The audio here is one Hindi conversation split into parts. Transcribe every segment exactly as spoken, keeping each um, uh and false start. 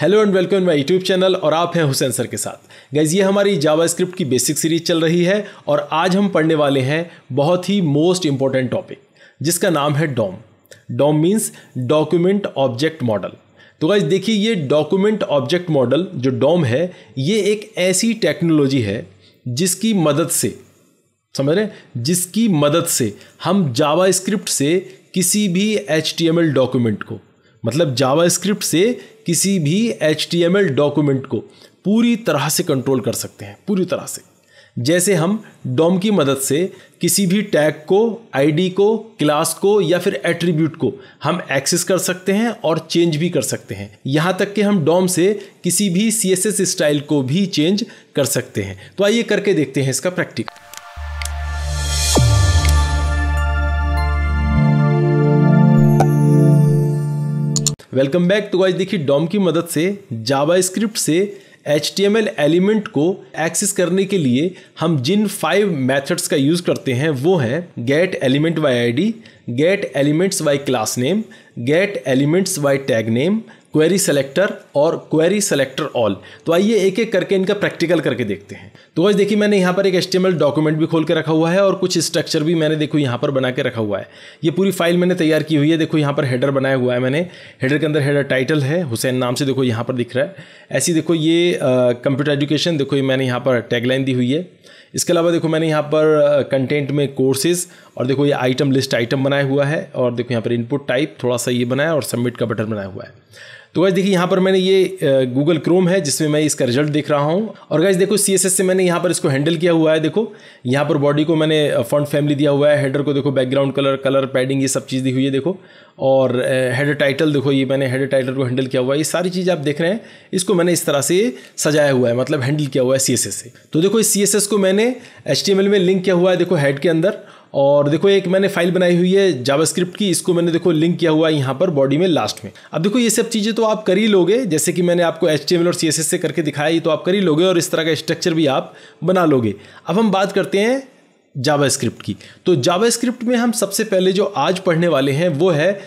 Hello and welcome my YouTube channel और आप हैं हुसैन सर के साथ। गाइज ये हमारी जावास्क्रिप्ट की बेसिक सीरीज चल रही है और आज हम पढ़ने वाले हैं बहुत ही मोस्ट इम्पॉर्टेंट टॉपिक जिसका नाम है DOM. DOM means document object model. तो गाइज देखिए ये डॉक्यूमेंट ऑब्जेक्ट मॉडल जो डॉम है ये एक ऐसी टेक्नोलॉजी है जिसकी मदद से समझ रहे जिसकी मदद से हम जावास्क्रिप्ट से किसी भी H T M L document को मतलब जावास्क्रिप्ट से किसी भी H T M L document को पूरी तरह से कंट्रोल कर सकते हैं, पूरी तरह से। जैसे हम डॉम की मदद से किसी भी टैग को, आईडी को, क्लास को या फिर एट्रीब्यूट को हम एक्सेस कर सकते हैं और चेंज भी कर सकते हैं। यहाँ तक कि हम डॉम से किसी भी सी एस एस स्टाइल को भी चेंज कर सकते हैं। तो आइए करके देखते हैं इसका प्रैक्टिकल। Welcome back. तो गाइस देखिए डॉम की मदद से जावास्क्रिप्ट से H T M L element को एक्सेस करने के लिए हम जिन फाइव मेथड्स का यूज़ करते हैं वो हैं getElementById, getElementsByClassName, getElementsByTagName, querySelector और querySelectorAll। तो आइए एक एक करके इनका प्रैक्टिकल करके देखते हैं। तो गाइस देखिए मैंने यहाँ पर एक H T M L document भी खोल के रखा हुआ है और कुछ स्ट्रक्चर भी मैंने देखो यहाँ पर बना के रखा हुआ है। ये पूरी फाइल मैंने तैयार की हुई है। देखो यहाँ पर हेडर बनाया हुआ है मैंने। हेडर के अंदर हेडर टाइटल है हुसैन नाम से, देखो यहाँ पर दिख रहा है। ऐसी देखो ये कंप्यूटर एजुकेशन, देखो ये मैंने यहाँ पर टैगलाइन दी हुई है। इसके अलावा देखो मैंने यहाँ पर कंटेंट में कोर्सेज और देखो ये आइटम लिस्ट आइटम बनाया हुआ है और देखो यहाँ पर इनपुट टाइप थोड़ा सा ये बनाया और सबमिट का बटन बनाया हुआ है। तो गाइस देखिए यहाँ पर मैंने ये गूगल क्रोम है जिसमें मैं इसका रिजल्ट देख रहा हूँ। और गाइस देखो सी एस एस से मैंने यहाँ पर इसको हैंडल किया हुआ है। देखो यहाँ पर बॉडी को मैंने फॉन्ट फैमिली दिया हुआ है, हेडर को देखो बैकग्राउंड कलर, कलर पैडिंग ये सब चीज़ दी हुई है देखो। और हेडर टाइटल देखो ये मैंने हेडर टाइटल को हैंडल किया हुआ है। ये सारी चीज़ आप देख रहे हैं इसको मैंने इस तरह से सजाया हुआ है, मतलब हैंडल किया हुआ है सी एस एस से। तो देखो इस सी एस एस को मैंने एच टी एम एल में लिंक किया हुआ है देखो हेड के अंदर। और देखो एक मैंने फाइल बनाई हुई है जावास्क्रिप्ट की, इसको मैंने देखो लिंक किया हुआ है यहाँ पर बॉडी में लास्ट में। अब देखो ये सब चीज़ें तो आप कर ही लोगे, जैसे कि मैंने आपको एच टी एम एल और सी एस एस से करके दिखाया, ये तो आप कर ही लोगे और इस तरह का स्ट्रक्चर भी आप बना लोगे। अब हम बात करते हैं जावास्क्रिप्ट की। तो जावास्क्रिप्ट में हम सबसे पहले जो आज पढ़ने वाले हैं वो है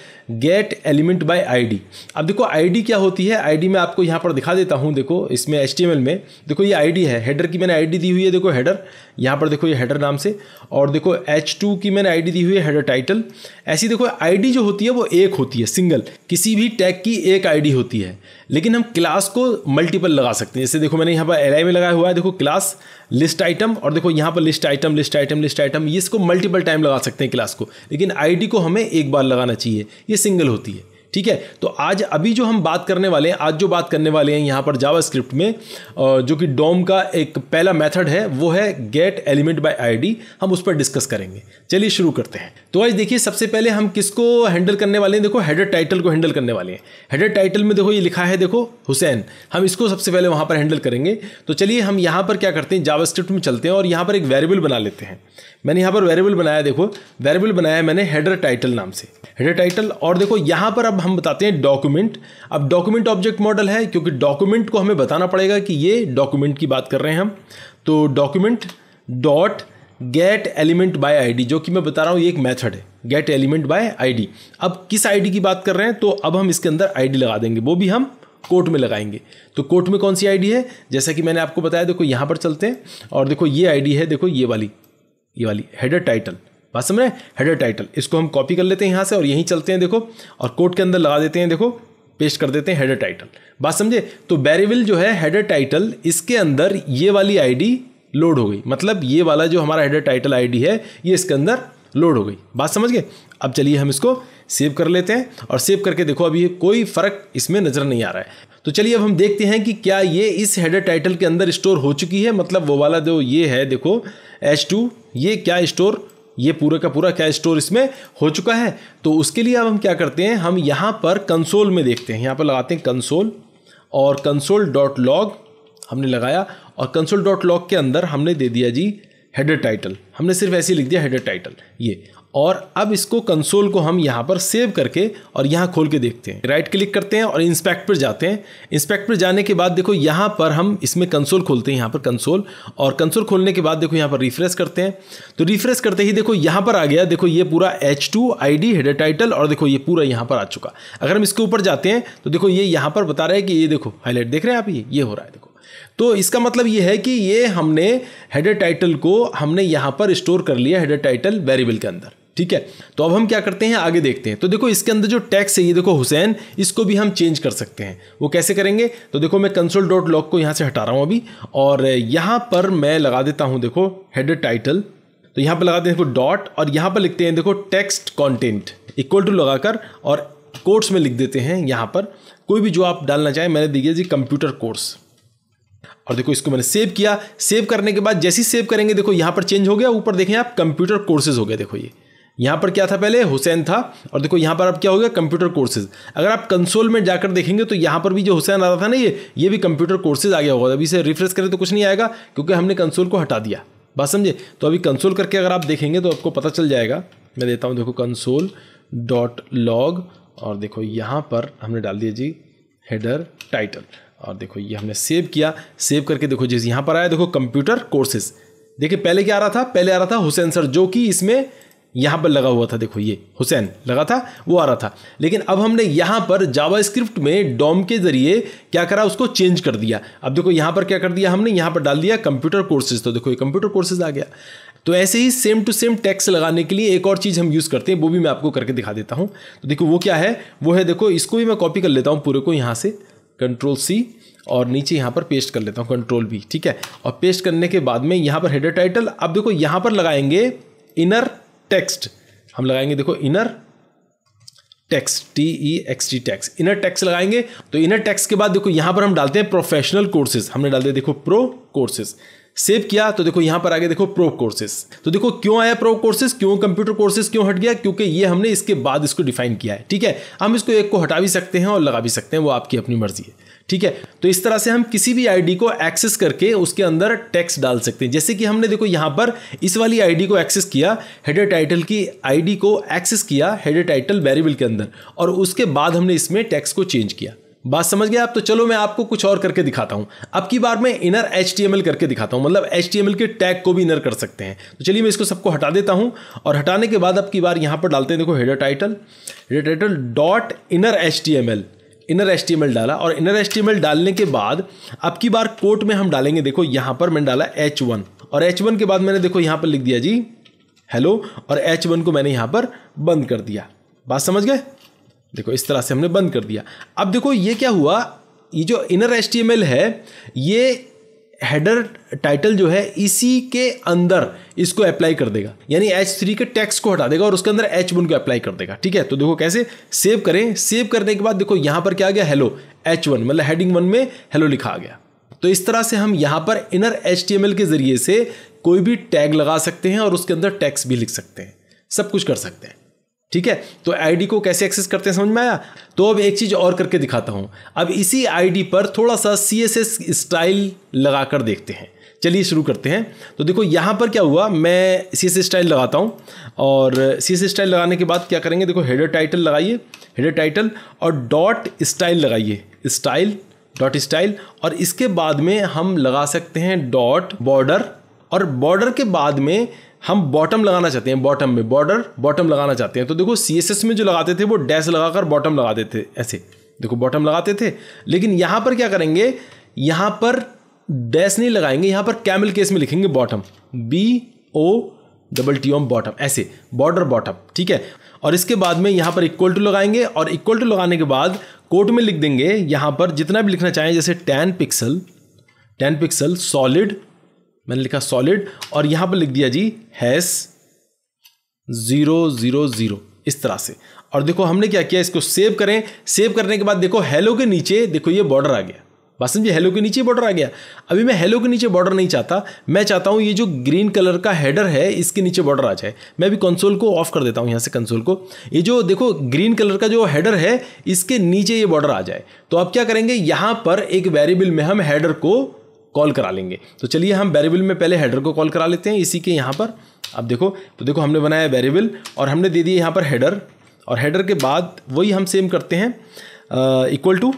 getElementById। अब देखो आईडी क्या होती है, आईडी मैं आपको यहाँ पर दिखा देता हूँ। देखो इसमें एच टी एम एल में देखो ये आईडी है, हेडर की मैंने आईडी दी हुई है देखो हेडर, यहाँ पर देखो ये हेडर नाम से। और देखो एच टू की मैंने आईडी दी हुई है हेडर टाइटल। ऐसी देखो आईडी जो होती है वो एक होती है सिंगल, किसी भी टैग की एक आईडी होती है, लेकिन हम क्लास को मल्टीपल लगा सकते हैं। जैसे देखो मैंने यहाँ पर एल आई में लगाया हुआ है देखो क्लास लिस्ट आइटम, और देखो यहाँ पर list item list item list item, इसको मल्टीपल टाइम लगा सकते हैं क्लास को, लेकिन आईडी को हमें एक बार लगाना चाहिए, ये सिंगल होती है। ठीक है, तो आज अभी जो हम बात करने वाले हैं आज जो बात करने वाले हैं यहाँ पर जावास्क्रिप्ट में जो कि डॉम का एक पहला मेथड है वो है getElementById, हम उस पर डिस्कस करेंगे। चलिए शुरू करते हैं। तो आज देखिए सबसे पहले हम किसको हैंडल करने वाले हैं, देखो हेडर टाइटल को हैंडल करने वाले हैं। हेडर टाइटल में देखो ये लिखा है देखो हुसैन, हम इसको सबसे पहले वहाँ पर हैंडल करेंगे। तो चलिए हम यहाँ पर क्या करते हैं जावास्क्रिप्ट में चलते हैं और यहाँ पर एक वेरिएबल बना लेते हैं। मैंने यहाँ पर वेरिएबल बनाया देखो, वेरिएबल बनाया मैंने हेडर टाइटल नाम से, हेडर टाइटल। और देखो यहाँ पर अब हम बताते हैं डॉक्यूमेंट। अब डॉक्यूमेंट ऑब्जेक्ट मॉडल है क्योंकि डॉक्यूमेंट को हमें बताना पड़ेगा कि ये डॉक्यूमेंट की बात कर रहे हैं हम। तो डॉक्यूमेंट डॉट getElementById, जो कि मैं बता रहा हूँ ये एक मेथड है getElementById। अब किस आईडी की बात कर रहे हैं, तो अब हम इसके अंदर आईडी लगा देंगे, वो भी हम कोट में लगाएंगे। तो कोट में कौन सी आईडी है, जैसा कि मैंने आपको बताया देखो यहाँ पर चलते हैं और देखो ये आईडी है देखो ये वाली ये वाली हेडर टाइटल, बात समझ रहे हैं, हेडर टाइटल। इसको हम कॉपी कर लेते हैं यहाँ से और यहीं चलते हैं देखो और कोट के अंदर लगा देते हैं देखो, पेस्ट कर देते हैं हेडर टाइटल, बात समझे। तो वेरिएबल जो है हेडर टाइटल इसके अंदर ये वाली आईडी लोड हो गई, मतलब ये वाला जो हमारा हेडर टाइटल आईडी है ये इसके अंदर लोड हो गई, बात समझ गए। अब चलिए हम इसको सेव कर लेते हैं और सेव करके देखो अभी कोई फ़र्क इसमें नज़र नहीं आ रहा है। तो चलिए अब हम देखते हैं कि क्या ये इस हेडर टाइटल के अंदर स्टोर हो चुकी है, मतलब वो वाला जो ये है देखो एच टू, ये क्या स्टोर, ये पूरा का पूरा क्या स्टोर इसमें हो चुका है। तो उसके लिए अब हम क्या करते हैं, हम यहाँ पर कंसोल में देखते हैं, यहाँ पर लगाते हैं कंसोल और कंसोल डॉट लॉग हमने लगाया और कंसोल डॉट लॉग के अंदर हमने दे दिया जी हेडर टाइटल, हमने सिर्फ ऐसे लिख दिया हेडर टाइटल ये। और अब इसको कंसोल को हम यहाँ पर सेव करके और यहाँ खोल के देखते हैं। राइट क्लिक करते हैं और इंस्पेक्ट पर जाते हैं। इंस्पेक्ट पर जाने के बाद देखो यहाँ पर हम इसमें कंसोल खोलते हैं, यहाँ पर कंसोल, और कंसोल खोलने के बाद देखो यहाँ पर रिफ्रेश करते हैं। तो रिफ्रेश करते ही देखो यहाँ पर आ गया, देखो ये पूरा H two I D header title और देखो ये पूरा यहाँ पर आ चुका। अगर हम इसके ऊपर जाते हैं तो देखो ये यहाँ पर बता रहा है कि ये देखो हाईलाइट देख रहे हैं आप, ये ये हो रहा है देखो। तो इसका मतलब ये है कि ये हमने हेडर टाइटल को हमने यहाँ पर स्टोर कर लिया हेडर टाइटल वेरिएबल के अंदर, ठीक है। तो अब हम क्या करते हैं आगे देखते हैं। तो देखो इसके अंदर जो टैक्स है ये देखो हुसैन, इसको भी हम चेंज कर सकते हैं। वो कैसे करेंगे, तो देखो मैं कंसोल डॉट लॉग को यहाँ से हटा रहा हूँ अभी, और यहाँ पर मैं लगा देता हूँ देखो हेडर टाइटल, तो यहाँ पर लगाते हैं देखो डॉट, और यहाँ पर लिखते हैं देखो टेक्स्ट कॉन्टेंट इक्वल टू लगाकर और कोर्स में लिख देते हैं यहाँ पर कोई भी जो आप डालना चाहें। मैंने दिया जी कंप्यूटर कोर्स, और देखो इसको मैंने सेव किया। सेव करने के बाद जैसे ही सेव करेंगे देखो यहाँ पर चेंज हो गया, ऊपर देखें आप कंप्यूटर कोर्सेज हो गया। देखो ये यहाँ पर क्या था, पहले हुसैन था, और देखो यहाँ पर अब क्या हो गया कंप्यूटर कोर्सेज। अगर आप कंसोल में जाकर देखेंगे तो यहाँ पर भी जो हुसैन आ रहा था ना ये ये भी कंप्यूटर कोर्सेज आ गया होगा। अभी इसे रिफ्रेश करें तो कुछ नहीं आएगा क्योंकि हमने कंसोल को हटा दिया, बात समझे। तो अभी कंसोल करके अगर आप देखेंगे तो आपको पता चल जाएगा। मैं देता हूँ देखो कंसोल डॉट लॉग, और देखो यहाँ पर हमने डाल दिया जी हेडर टाइटल, और देखो ये हमने सेव किया। सेव करके देखो जैसे यहाँ पर आया देखो कंप्यूटर कोर्सेज। देखिए पहले क्या आ रहा था, पहले आ रहा था हुसैन सर, जो कि इसमें यहाँ पर लगा हुआ था, देखो ये हुसैन लगा था वो आ रहा था। लेकिन अब हमने यहाँ पर जावास्क्रिप्ट में डॉम के जरिए क्या करा, उसको चेंज कर दिया। अब देखो यहाँ पर क्या कर दिया हमने, यहाँ पर डाल दिया कंप्यूटर कोर्सेज, तो देखो ये कंप्यूटर कोर्सेज आ गया। तो ऐसे ही सेम टू सेम टेक्स्ट लगाने के लिए एक और चीज़ हम यूज़ करते हैं, वो भी मैं आपको करके दिखा देता हूँ। तो देखो वो क्या है, वो है देखो इसको भी मैं कॉपी कर लेता हूँ पूरे को यहाँ से, कंट्रोल सी, और नीचे यहाँ पर पेस्ट कर लेता हूँ कंट्रोल बी, ठीक है। और पेस्ट करने के बाद में यहाँ पर हेडर टाइटल, अब देखो यहाँ पर लगाएंगे इनर टेक्स्ट, हम लगाएंगे देखो inner text T E X T text inner text लगाएंगे। तो इनर टेक्स्ट के बाद देखो यहाँ पर हम डालते हैं प्रोफेशनल कोर्सेज, हमने डाल दिया देखो प्रो कोर्सेज। सेव किया तो देखो यहाँ पर आगे देखो प्रो कोर्सेज। तो देखो क्यों आया प्रो कोर्सेज, क्यों कंप्यूटर कोर्सेज क्यों हट गया, क्योंकि ये हमने इसके बाद इसको डिफाइन किया है, ठीक है। हम इसको एक को हटा भी सकते हैं और लगा भी सकते हैं, वो आपकी अपनी मर्जी है, ठीक है। तो इस तरह से हम किसी भी आईडी को एक्सेस करके उसके अंदर टेक्स्ट डाल सकते हैं। जैसे कि हमने देखो यहाँ पर इस वाली आईडी को एक्सेस किया, हेडर टाइटल की आईडी को एक्सेस किया हेडर टाइटल वेरिएबल के अंदर, और उसके बाद हमने इसमें टेक्स्ट को चेंज किया। बात समझ गए आप। तो चलो मैं आपको कुछ और करके दिखाता हूं, अब की बार मैं इनर एचटीएमएल करके दिखाता हूं, मतलब एचटीएमएल के टैग को भी इनर कर सकते हैं। तो चलिए मैं इसको सबको हटा देता हूं, और हटाने के बाद अब की बार यहां पर डालते हैं देखो header title, header title dot inner HTML, inner HTML डाला। और इनर एचटीएमएल डालने के बाद अब की बार कोट में हम डालेंगे देखो यहाँ पर मैंने डाला एच वन, और एच वन के बाद मैंने देखो यहाँ पर लिख दिया जी हेलो, और एच वन को मैंने यहाँ पर बंद कर दिया। बात समझ गए, देखो इस तरह से हमने बंद कर दिया। अब देखो ये क्या हुआ, ये जो इनर एचटीएमएल है ये हेडर टाइटल जो है इसी के अंदर इसको अप्लाई कर देगा, यानी एच थ्री के टेक्स्ट को हटा देगा और उसके अंदर एच वन को अप्लाई कर देगा, ठीक है। तो देखो कैसे सेव करें, सेव करने के बाद देखो यहाँ पर क्या आ गया हेलो एच वन, मतलब हेडिंग वन में हेलो लिखा आ गया। तो इस तरह से हम यहाँ पर इनर एचटीएमएल के जरिए से कोई भी टैग लगा सकते हैं और उसके अंदर टेक्स्ट भी लिख सकते हैं, सब कुछ कर सकते हैं, ठीक है। तो आईडी को कैसे एक्सेस करते हैं समझ में आया। तो अब एक चीज़ और करके दिखाता हूं, अब इसी आईडी पर थोड़ा सा सीएसएस स्टाइल लगा कर देखते हैं। चलिए शुरू करते हैं। तो देखो यहाँ पर क्या हुआ, मैं सीएसएस स्टाइल लगाता हूं, और सीएसएस स्टाइल लगाने के बाद क्या करेंगे देखो हेडर टाइटल लगाइए, हेडर टाइटल और डॉट स्टाइल लगाइए, स्टाइल डॉट स्टाइल, और इसके बाद में हम लगा सकते हैं डॉट बॉर्डर, और बॉर्डर के बाद में हम बॉटम लगाना चाहते हैं, बॉटम में बॉर्डर बॉटम लगाना चाहते हैं। तो देखो सीएसएस में जो लगाते थे वो डैश लगाकर बॉटम लगाते थे, ऐसे देखो बॉटम लगाते थे, लेकिन यहाँ पर क्या करेंगे, यहाँ पर डैश नहीं लगाएंगे, यहाँ पर कैमल केस में लिखेंगे bottom, B O double T O M bottom, ऐसे बॉर्डर बॉटम, ठीक है। और इसके बाद में यहाँ पर इक्वल टू लगाएंगे, और इक्वल टू लगाने के बाद कोट में लिख देंगे यहाँ पर जितना भी लिखना चाहें, जैसे ten pixel ten pixel solid, मैंने लिखा सॉलिड, और यहां पर लिख दिया जी हैश जीरो जीरो जीरो, इस तरह से। और देखो हमने क्या किया, इसको सेव करें। सेव करने के बाद देखो हेलो के नीचे देखो ये बॉर्डर आ गया, बात समझिए, हेलो के नीचे बॉर्डर आ गया। अभी मैं हेलो के नीचे बॉर्डर नहीं चाहता, मैं चाहता हूं ये जो ग्रीन कलर का हेडर है इसके नीचे बॉर्डर आ जाए। मैं भी कंसोल को ऑफ कर देता हूं, यहां से कंसोल को, ये जो देखो ग्रीन कलर का जो हेडर है इसके नीचे ये बॉर्डर आ जाए। तो अब क्या करेंगे, यहां पर एक वेरिएबल में हम हेडर को कॉल करा लेंगे। तो चलिए हम वेरिएबल में पहले हेडर को कॉल करा लेते हैं इसी के यहाँ पर। अब देखो तो देखो हमने बनाया वेरिएबल और हमने दे दिए यहाँ पर हेडर, और हेडर के बाद वही हम सेम करते हैं इक्वल टू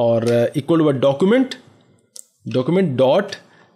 और equal to document document dot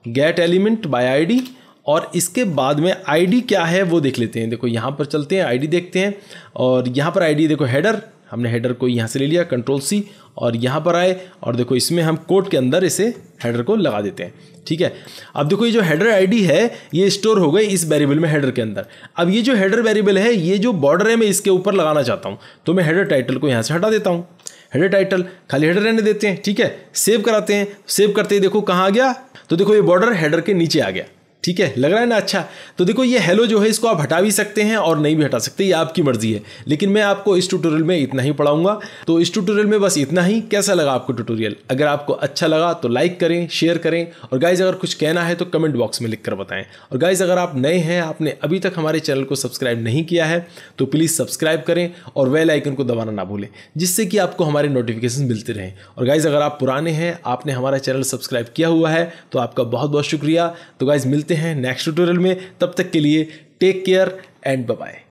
get element by ID, और इसके बाद में आईडी क्या है वो देख लेते हैं। देखो यहाँ पर चलते हैं आईडी देखते हैं, और यहाँ पर आईडी देखो हेडर, हमने हेडर को यहाँ से ले लिया कंट्रोल सी और यहाँ पर आए और देखो इसमें हम कोट के अंदर इसे हेडर को लगा देते हैं। ठीक है, अब देखो ये जो हेडर आईडी है ये स्टोर हो गई इस वेरिएबल में हेडर के अंदर। अब ये जो हेडर वेरिएबल है ये जो बॉर्डर है मैं इसके ऊपर लगाना चाहता हूँ, तो मैं हेडर टाइटल को यहाँ से हटा देता हूँ, हेडर टाइटल खाली हेडर रहने देते हैं। ठीक है, सेव कराते हैं, सेव करते ही देखो कहाँ आ गया, तो देखो ये बॉर्डर हेडर के नीचे आ गया। ठीक है, लग रहा है ना अच्छा। तो देखो ये हेलो जो है इसको आप हटा भी सकते हैं और नहीं भी हटा सकते, ये आपकी मर्जी है, लेकिन मैं आपको इस ट्यूटोरियल में इतना ही पढ़ाऊंगा। तो इस ट्यूटोरियल में बस इतना ही। कैसा लगा आपको ट्यूटोरियल? अगर आपको अच्छा लगा तो लाइक करें, शेयर करें, और गाइज अगर कुछ कहना है तो कमेंट बॉक्स में लिखकर बताएं। और गाइज अगर आप नए हैं, आपने अभी तक हमारे चैनल को सब्सक्राइब नहीं किया है तो प्लीज़ सब्सक्राइब करें और बेल आइकन को दबाना ना भूलें, जिससे कि आपको हमारे नोटिफिकेशन मिलते रहें। और गाइज अगर आप पुराने हैं, आपने हमारा चैनल सब्सक्राइब किया हुआ है तो आपका बहुत बहुत शुक्रिया। तो गाइज मिलते हैं नेक्स्ट ट्यूटोरियल में, तब तक के लिए take care and bye bye.